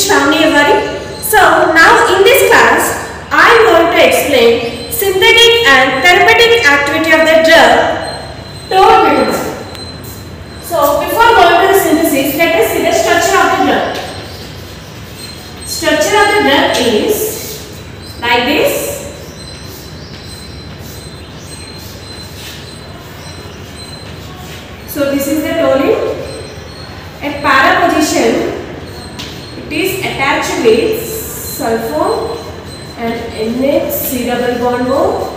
is Shravani Avari. So now in this class I want to explain synthetic and therapeutic activity of the drug tolbutamide. So before going to the synthesis, let us see the structure of the drug. Structure of the drug is like this. So this is the toluene. At para position, it is attached with sulfur and NH C double bond O,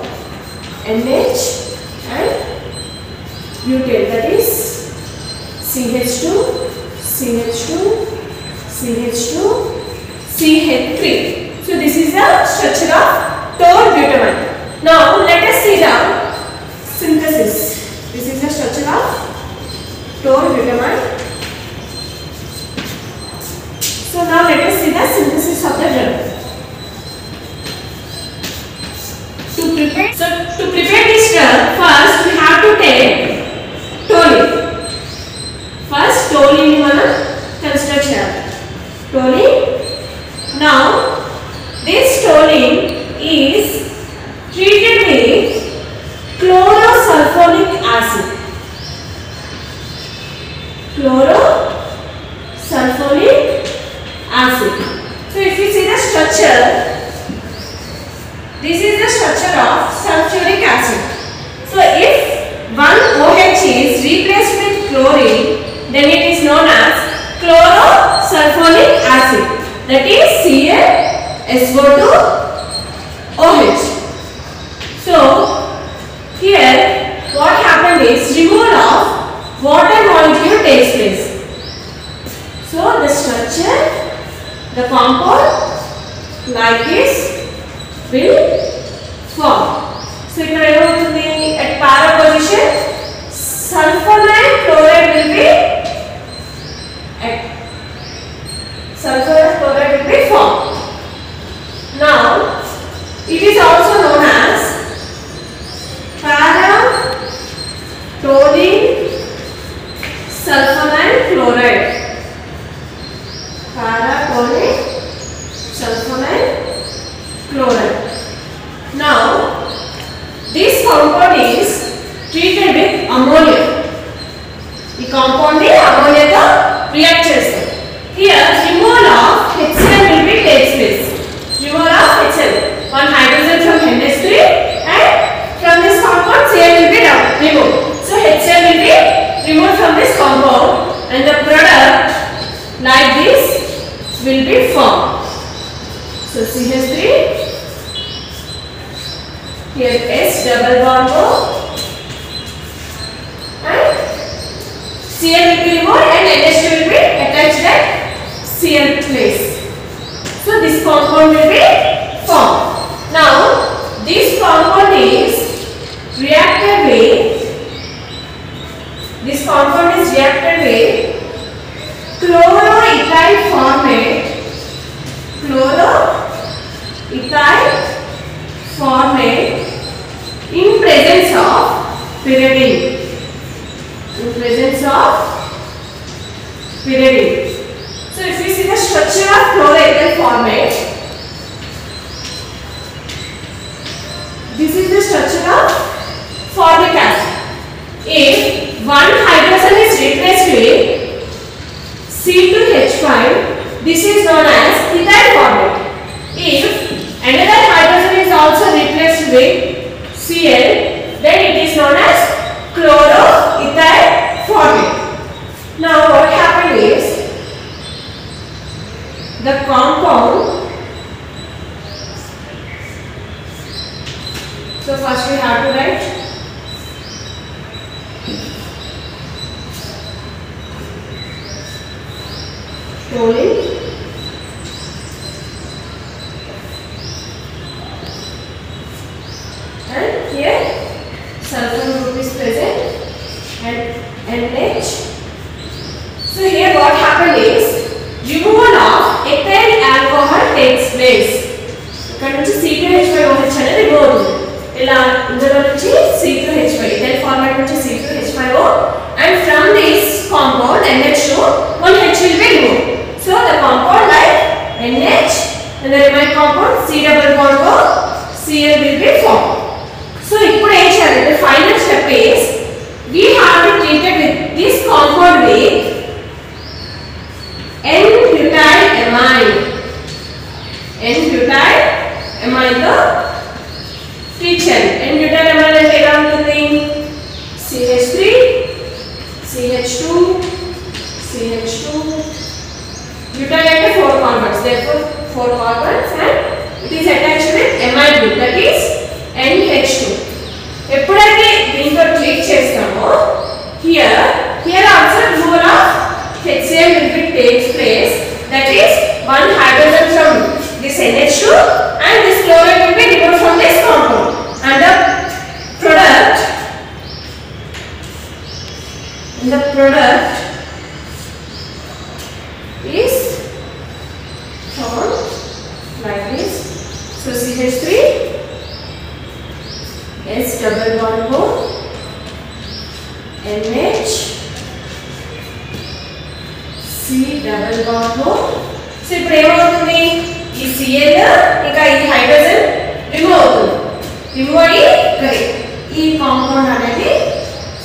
NH and butyl, that is CH2, CH2, CH2, CH3. So this is the structure of tolbutamide. Now let us see the synthesis. This is the structure of tolbutamide. So now let us see the synthesis of the drug. To prepare this drug, first we have to take toluene. First toluene we wanna construct here. Toluene. Now this toluene is treated with chlorosulfonic acid. Chlorosulfonic acid. So if you see the structure, this is the structure of sulfuric acid. So if one OH is replaced with chlorine, then it is known as chlorosulfonic acid, that is CaSO2OH. So here what happened is removal of water molecule takes place. So the structure, the compound like this will form. So if I go to the at para position, sulfur and chloride will be formed. Now it is also known as para toluene sulfur and chloride. Para-toluene, sulfur and chloride. Now, this compound is treated with ammonia. The compound is ammonia the reactor. Here, removal of HCl will be takes place. Removal of HCl. One hydrogen from chemistry and from this compound Cl will be removed. So HCl will be removed from this compound and the product like this will be formed. So CH3, here S double bond O and Cl will be removed and NH2 will be attached at Cl place. So this compound will be formed. Now this compound is reacted with chloroethyl formate. In presence of pyridine. So if you see the structure of chloroethyl formate, this is the structure of formic acid. If one hydrogen is replaced with C2H5, this is known as ethyl formate. If another hydrogen is also replaced with Cl, then it is known as chloroethyl formate. Now what happened is the compound. So first we have to write toluene and here sulfur group is present and NH. So here what happened is removal of ethyl alcohol takes place. C2H5OH అనేది removed. ఇలా ఇందులో నుంచి C2H5 ethyl format నుంచి C2H5O and from this compound NH2 one H will be removed. So the compound like and the remaining compound C double bond or Cl will be formed. So, the final step is we have to treat it with this compound with N butyl amine the treated. N butyl amine is taken on the thing CH3 CH2 CH2. Butyl has 4 carbons, therefore 4 carbons, and it is attached with amine group, that is NH2. Eppudaithe deento click chestamo here also rule of HCl will be takes place, that is one hydrogen from this NH2 and this chloride will be removed from this compound, and the product is formed like this. So CH3 S double bond O NH C double bond O. So Cl इनका ये hydrogen remove होता है, remove आई करें ये compound आने के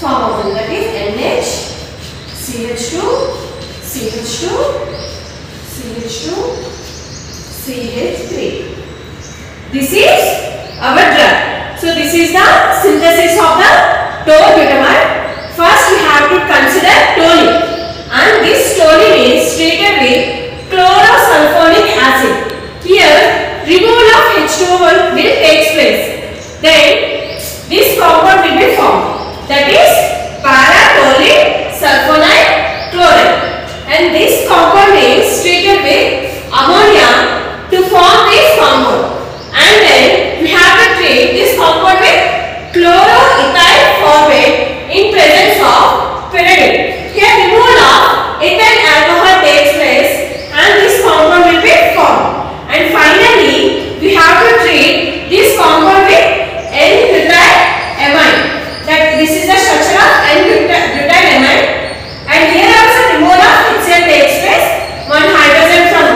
form होता है, that is NH CH2 CH2 CH2 CH3. This is our drug. So this is the synthesis of the tolbutamide. First we have to consider toluene, and this toluene is treated with chlorosulfonic acid. Here, removal of H2O will take place. Then, this compound will be formed, that is para-toluene sulfonide chloride. And this compound is treated with ammonia to form this compound. And then, we have to treat this compound with chloroethyl formate in presence of pyridine. Here, removal of ethyl alcohol takes place, and this compound will be formed. And finally, we have to treat this compound with N-butylamine. That this is the structure of N-butylamine. And here also removal of HCl takes place. One hydrogen from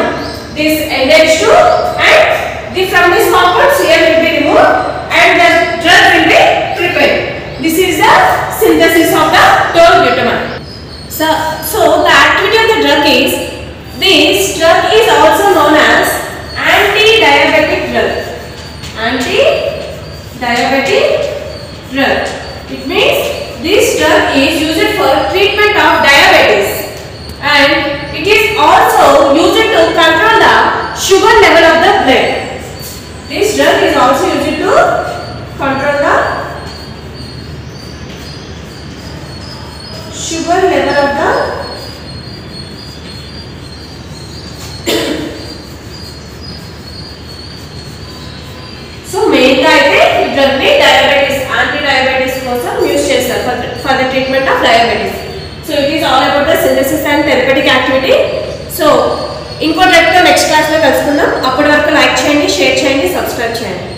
this NH2 and from this compound Cl will be removed, and the drug will be prepared. This is the synthesis of the tolbutamide. So the activity of the drug is, this drug is also known as anti-diabetic drug. It means this drug is used for treatment of diabetes, and it is also used to control the sugar level of the blood. This drug is also used to control the sugar level of the diabetes, anti-diabetes kosam use chestar for the treatment of diabetes. So it is all about the synthesis and therapeutic activity. So inko type to next class lo kalusukundam. Appudu varaku like cheyandi, share cheyandi, subscribe cheyandi.